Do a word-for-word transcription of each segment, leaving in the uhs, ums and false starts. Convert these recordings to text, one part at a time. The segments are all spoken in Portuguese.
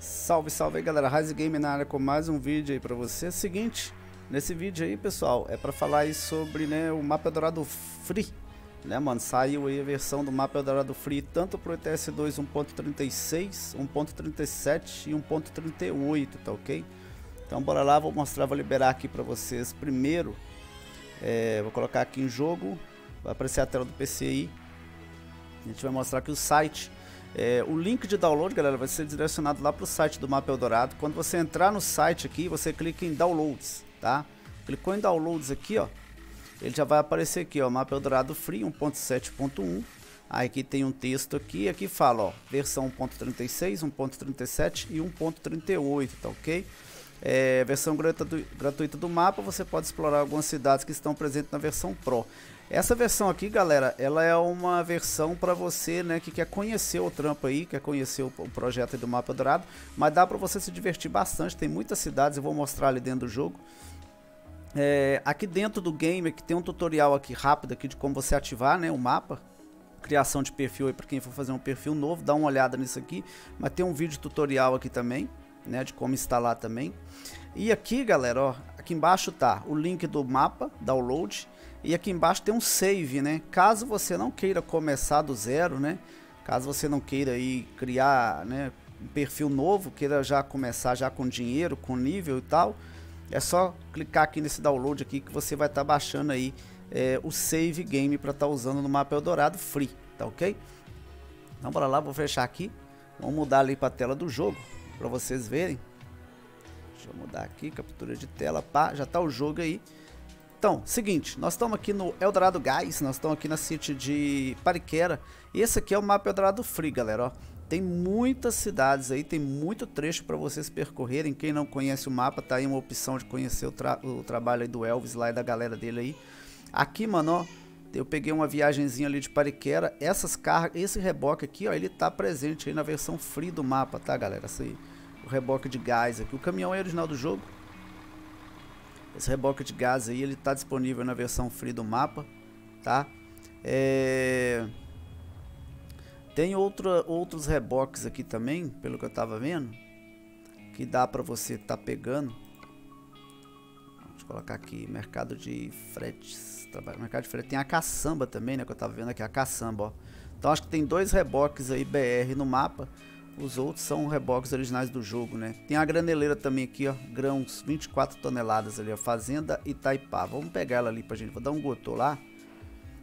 Salve, salve aí galera, Rise Gamer na área com mais um vídeo aí pra você. É o seguinte, nesse vídeo aí pessoal, é pra falar aí sobre, né, o Mapa Eldorado Free. Né mano, saiu aí a versão do Mapa Eldorado Free tanto pro E T S dois um ponto trinta e seis, um ponto trinta e sete e um ponto trinta e oito, tá ok? Então bora lá, vou mostrar, vou liberar aqui pra vocês primeiro. É, vou colocar aqui em jogo, vai aparecer a tela do P C aí. A gente vai mostrar aqui o site. É, o link de download, galera, vai ser direcionado lá para o site do Mapa Eldorado. Quando você entrar no site aqui, você clica em Downloads, tá? Clicou em Downloads aqui, ó. Ele já vai aparecer aqui, ó, Mapa Eldorado Free um ponto sete ponto um. Aí aqui tem um texto aqui, aqui fala, ó, versão um ponto trinta e seis, um ponto trinta e sete e um ponto trinta e oito, tá ok? É, versão gratuita do mapa, você pode explorar algumas cidades que estão presentes na versão Pro. Essa versão aqui, galera, ela é uma versão para você, né, que quer conhecer o trampo aí, quer conhecer o, o projeto aí do Mapa Eldorado, mas dá para você se divertir bastante, tem muitas cidades, eu vou mostrar ali dentro do jogo. É, aqui dentro do game, aqui tem um tutorial aqui rápido aqui de como você ativar, né, o mapa. Criação de perfil aí para quem for fazer um perfil novo, dá uma olhada nisso aqui, mas tem um vídeo tutorial aqui também, né, de como instalar também. E aqui, galera, ó, aqui embaixo tá o link do mapa, download, e aqui embaixo tem um save, né, caso você não queira começar do zero, né, caso você não queira aí criar, né, um perfil novo, queira já começar já com dinheiro, com nível e tal, é só clicar aqui nesse download aqui que você vai estar tá baixando aí é, o save game para estar tá usando no Mapa Eldorado Free, tá ok? Então bora lá, vou fechar aqui, vamos mudar ali para a tela do jogo para vocês verem. Deixa eu mudar aqui, captura de tela, pá, já tá o jogo aí. Então, seguinte, nós estamos aqui no Eldorado Guys, nós estamos aqui na City de Pariquera. Esse aqui é o Mapa Eldorado Free, galera, ó. Tem muitas cidades aí, tem muito trecho para vocês percorrerem. Quem não conhece o mapa, tá aí uma opção de conhecer o, tra o trabalho aí do Elvis lá e da galera dele aí. Aqui, mano, ó, eu peguei uma viagenzinha ali de Pariquera. Essas cargas, esse reboque aqui, ó, ele tá presente aí na versão free do mapa, tá, galera? Essa aí, o reboque de gás aqui. O caminhão é original do jogo. Esse reboque de gás aí, ele tá disponível na versão free do mapa, tá? É... Tem outra, outros reboques aqui também, pelo que eu tava vendo, que dá pra você tá pegando. Deixa eu colocar aqui, mercado de fretes. Mercado de frete. Tem a caçamba também, né, que eu tava vendo aqui, a caçamba, ó. Então acho que tem dois reboques aí B R no mapa. Os outros são reboques originais do jogo, né. Tem a graneleira também aqui, ó, grãos, vinte e quatro toneladas ali, ó, Fazenda Itaipá. Vamos pegar ela ali pra gente, vou dar um gotô lá.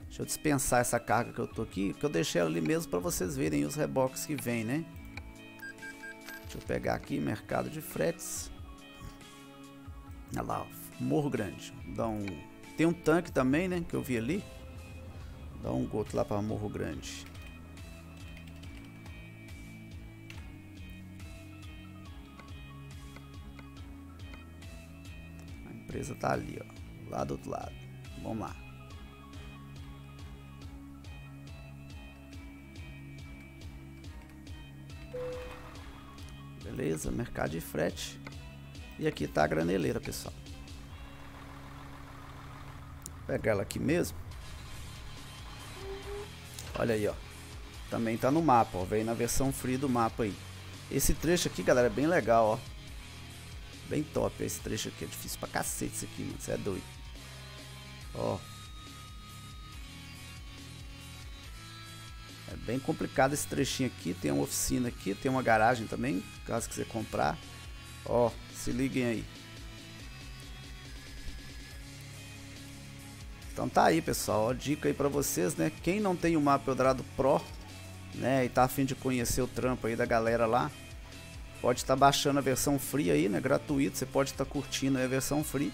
Deixa eu dispensar essa carga que eu tô aqui, que eu deixei ela ali mesmo pra vocês verem os reboques que vem, né. Deixa eu pegar aqui, mercado de fretes. Olha lá, ó, Morro Grande. Dá um... Tem um tanque também, né, que eu vi ali. Dá um goto lá para Morro Grande. A empresa tá ali, ó, lá do outro lado. Vamos lá. Beleza, mercado de frete. E aqui tá a graneleira, pessoal. Pegar ela aqui mesmo. Olha aí, ó. Também tá no mapa, ó. Vem na versão free do mapa aí. Esse trecho aqui, galera, é bem legal, ó. Bem top esse trecho aqui. É difícil pra cacete isso aqui, mano. Você é doido. Ó. É bem complicado esse trechinho aqui. Tem uma oficina aqui. Tem uma garagem também, caso quiser comprar. Ó, se liguem aí. Então tá aí, pessoal, ó, dica aí pra vocês, né, quem não tem o Mapa Eldorado Pro, né, e tá afim de conhecer o trampo aí da galera lá, pode estar tá baixando a versão free aí, né, gratuito, você pode estar tá curtindo aí a versão free,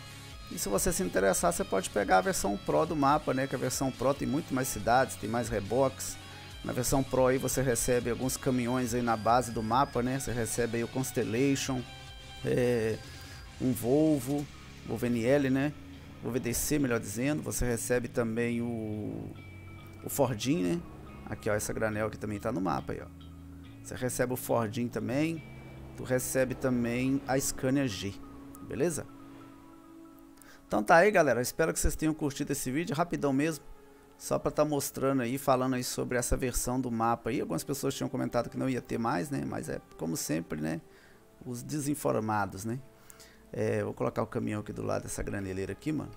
e se você se interessar, você pode pegar a versão Pro do mapa, né, que a versão Pro tem muito mais cidades, tem mais reboques. Na versão Pro aí você recebe alguns caminhões aí na base do mapa, né, você recebe aí o Constellation, é, um Volvo, o V N L, né, o V D C, melhor dizendo. Você recebe também o, o Fordin, né? Aqui, ó, essa granel aqui também tá no mapa aí, ó. Você recebe o Fordin também. Tu recebe também a Scania G, beleza? Então tá aí, galera. Espero que vocês tenham curtido esse vídeo, rapidão mesmo. Só pra tá mostrando aí, falando aí sobre essa versão do mapa aí. Algumas pessoas tinham comentado que não ia ter mais, né? Mas é como sempre, né? os desinformados, né? É, vou colocar o caminhão aqui do lado dessa graneleira aqui, mano,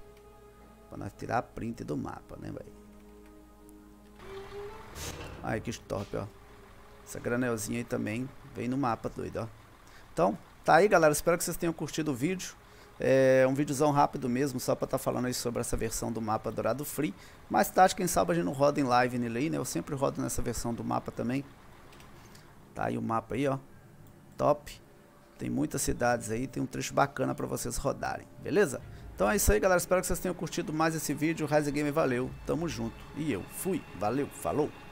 pra nós tirar a print do mapa, né, velho? Ai, que top, ó. Essa granelzinha aí também vem no mapa, doido, ó. Então, tá aí, galera. Espero que vocês tenham curtido o vídeo. É um videozão rápido mesmo, só pra estar tá falando aí sobre essa versão do mapa Eldorado Free. Mais tarde, quem sabe a gente não roda em live nele aí, né? Eu sempre rodo nessa versão do mapa também. Tá aí o mapa aí, ó. Top. Tem muitas cidades aí, tem um trecho bacana pra vocês rodarem, beleza? Então é isso aí, galera. Espero que vocês tenham curtido mais esse vídeo. Ryse Gamer, valeu. Tamo junto. E eu fui. Valeu. Falou.